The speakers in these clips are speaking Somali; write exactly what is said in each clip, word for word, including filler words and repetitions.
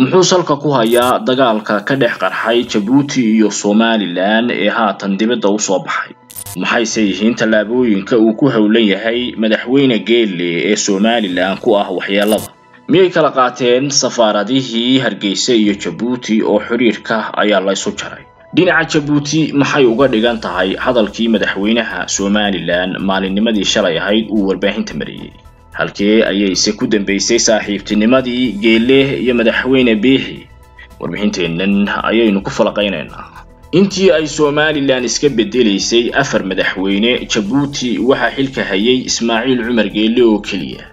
muxuu salka ku hayaa dagaalka ka dhex qarxay Jabuuti iyo Somaliland ee haatan dibadda u soo baxay maxay sayihiin talaabooyinka uu ku hawlan yahay madaxweyne Geelle ee Somaliland ku ah waxyeelada miyay kala qaateen safaaradihii Hargeysa iyo Jabuuti oo xiriirka ayaa la soo jaray dhinaca Jabuuti maxay uga dhigan tahay hadalkii madaxweynaha Somaliland maalinnimadii shalay ahayd uu warbaahinta mariyay halkii ayay si ku dambeysay saaxiibtinimadii Geelle iyo madaxweyne Biixi warbixinteenan ayaynu ku falaqaynaynaa intii ay Somaliland iska bedelaysay afar madaxweyne Jabuuti waxa xilka hayay Ismaaciil Cumar Geelle oo kaliya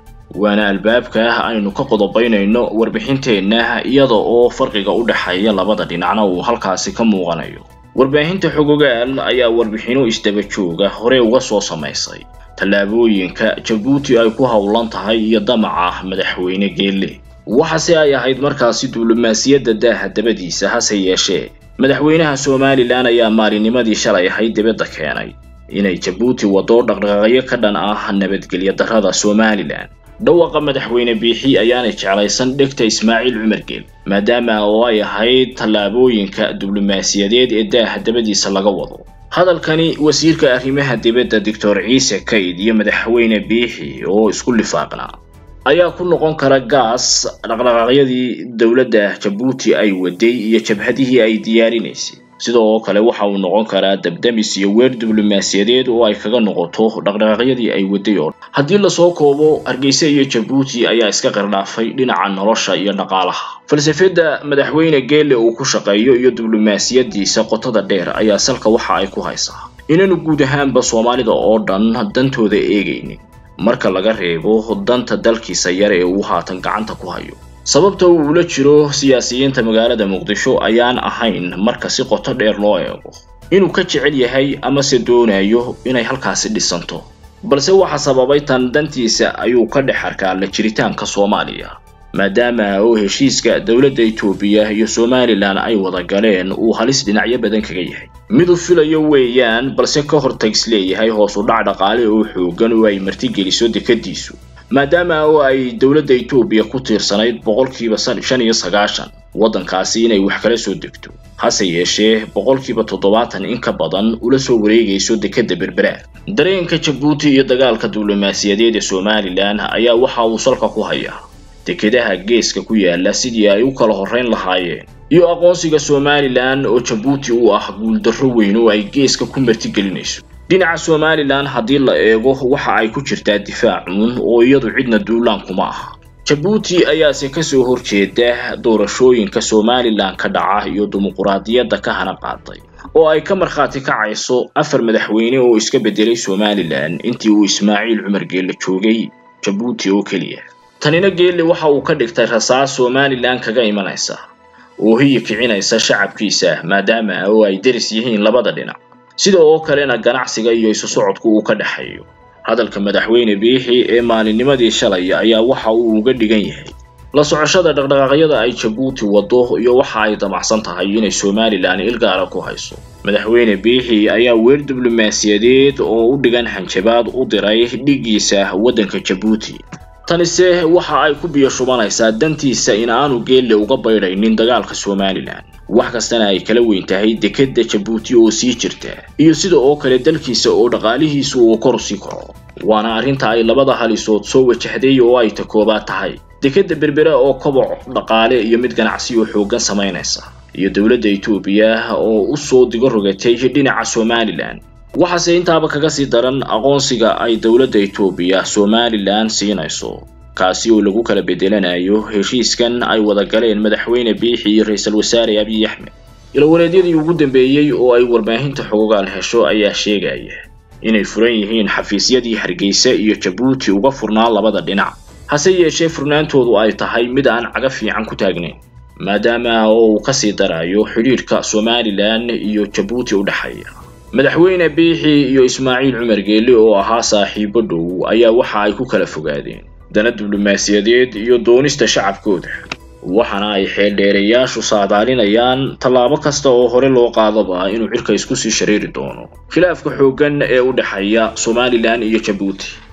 waana albaabka aynu ka qodobaynayno warbixinteenna iyadoo oo farqiga u dhaxeeya labada dhinacna uu halkaasii ka muuqanayo warbaahinta xuquuqan ayaa warbixino isdaba jooga hore uga soo sameysay talaabooyinka Jabuuti ay ku hawlan tahay iyo damaca madaxweyne Geelle waxa si ay ahayd markaas diblomaasiyadda daahadabadiisa hase yeeshee madaxweynaha Somaliland ayaa maalinnimadii shalay ahayd dibadda keenay inay Jabuuti wado dhaqdhaqaaqyo ka dhan ah nabadgelyo darrada Somaliland dhawaqa madaxweyne Biixi ayaanay jeclaysan dhigta Ismaaciil Cumar Geelle maadaama oo ay ahayd talaabooyinka diblomaasiyadeed ee daahadabadiisa laga wado hadalkani wasiirka arrimaha dibadda Dr. Ciise Kayd iyo madaxweyne Biixi oo isku lifaaqnaa ayaa ku noqon kara gaas dhaqdhaqaaqyadii dawladda Jabuuti ay waday iyo jabhadihii ay diyaarinaysay sidoo kale waxa uu noqon karaa dabdamis iyo weer diblomaasiyadeed oo ay kaga noqoto dhaqdhaqaaqyadii ay waday haddii la soo koobo Hargeysa iyo Jabuuti ayaa iska qarnaafay dhinaca nolosha iyo dhaqaalaha falsafada madaxweyne Geelle oo ku shaqeeyo iyo diblomaasiyadiisa qotada dheer ayaa salka waxa ay ku haysaa inaan guud ahaan ba Soomaalida oo dhan dantooda eegaynin marka laga reebo danta dalkiisa yar ee uu haatan gacanta ku hayo sababta uu la jiro siyaasiyiinta magaalada Muqdisho ayaan ahayn marka si qoto dheer loo eego inuu ka jecel yahay ama se doonayo inay halkaasi dhisanto balse waxa sababay tan dantiisa ayuu ka dhex harkaa la jiritaanka Soomaaliya maadaama oo heshiiska dawladda Itoobiya iyo Somaliland ay wada galeen oo halis dhinacyo badan kaga yahay mid u filayo weeyaan balse ka hortags leeyahay hoos u dhac dhaqaale oo xoogan oo ay marti geliso dekadiisu maadaama oo ay dawladda Itoobiya ku tiirsanayd boqolkiiba shan iyo sagaashan wadankaasi inay wax kala soo degto hase yeeshee boqolkiiba toddobaatan in ka badan ula soo wareegayso dekada berbera dareenka Jabuuti iyo dagaalka diblomaasiyadeed ee Somaliland ayaa waxa uu salka ku hayaa dekedaha geeska ku yaala sidii ay u kala horeyn lahaayeen iyo aqoonsiga Somaliland oo Jabuuti uu ah guul darro weyn oo ay geeska ku marti gelinayso dhinaca Somaliland haddii la eego waxa ay ku jirtaa difaac uun oo iyadu cidna duulaan kuma aha Jabuuti ayaa si ka soo horjeeda doorashooyinka Somaliland ka dhaca iyo dimuqraadiyadda ka hana qaatay oo ay ka marxaati kacayso afar madaxweyne oo iska bedelay Somaliland intii uu Ismaaciil Cumar Geelle joogay Jabuuti oo kaliya tanina Geelle waxa uu ka dhigtay rasaas Somaliland kaga imanaysa oo hiyi kicinaysa shacabkiisa maadaama oo ay daris yihiin labada dhinac sidoo kaleena ganacsiga iyo isu socodku uu ka dhaxeeyo hadalka madaxweyne Biixi ee maalinnimadii shalay ayaa waxa uu uga dhigan yahay la socoshada dhaqdhaqaaqyada ay Jabuuti wado iyo waxa ay damacsan tahay inay Somaliland ilgaara ku hayso madaxweyne Biixi ayaa weer diblomaasiyadeed oo u dhigan hanjabaad u diray dhigiisa wadanka Jabuuti tanise waxa ay ku biyo shubanaysaa dantiisa in aanu Geelle uga baydhaynin dagaalka Somaliland wax kastana ay kala weyn tahay dekadda Jabuuti oo sii jirta iyo sidoo kale dalkiisa oo dhaqaalihiisu uu korsi kaco waana arinta ay labada halisood soo wajahday oo ay takooba tahay dekadda berbera oo koboc dhaqaale iyo mid ganacsi oo xoogan sameynaysa iyo dawladda Itoobiya oo u soo digo rogatay dhinaca Somaliland waxa si intaaba kaga sii daran aqoonsiga ay dawladda Itoobiya Somaliland siinayso kaasi oo lagu kala bedelanayo heshiiskan ay wada galeen madaxweyne Biixi iyo ra'iisul wasaare Abiy Ahmed ila wareediyadii ugu dambeeyay oo ay warbaahinta xuquuqan hesho ayaa sheegaya inay furan yihiin xafiisyadii Hargeysa iyo Jabuuti uga furnaa labada dhinac hase yeeshee furnaantoodu ay tahay mid aan caga fiican ku taagnayn maadaama uu ka sii darayo xiriirka Somaliland iyo Jabuuti u dhaxeeya madaxweyne Biixi iyo Ismaaciil Cumar Geelle oo ahaa saaxiibo dhow ayaa waxa ay ku kala fogaadeen dana diblomaasiyadeed iyo doonista shacabkooda waxana ay xeel dheerayaashu saadaalinayaan talaabo kasta oo hore loo qaadaba inuu cirka isku sii shareeri doono khilaafka xoogan ee u dhaxeeya Somaliland iyo Jabuuti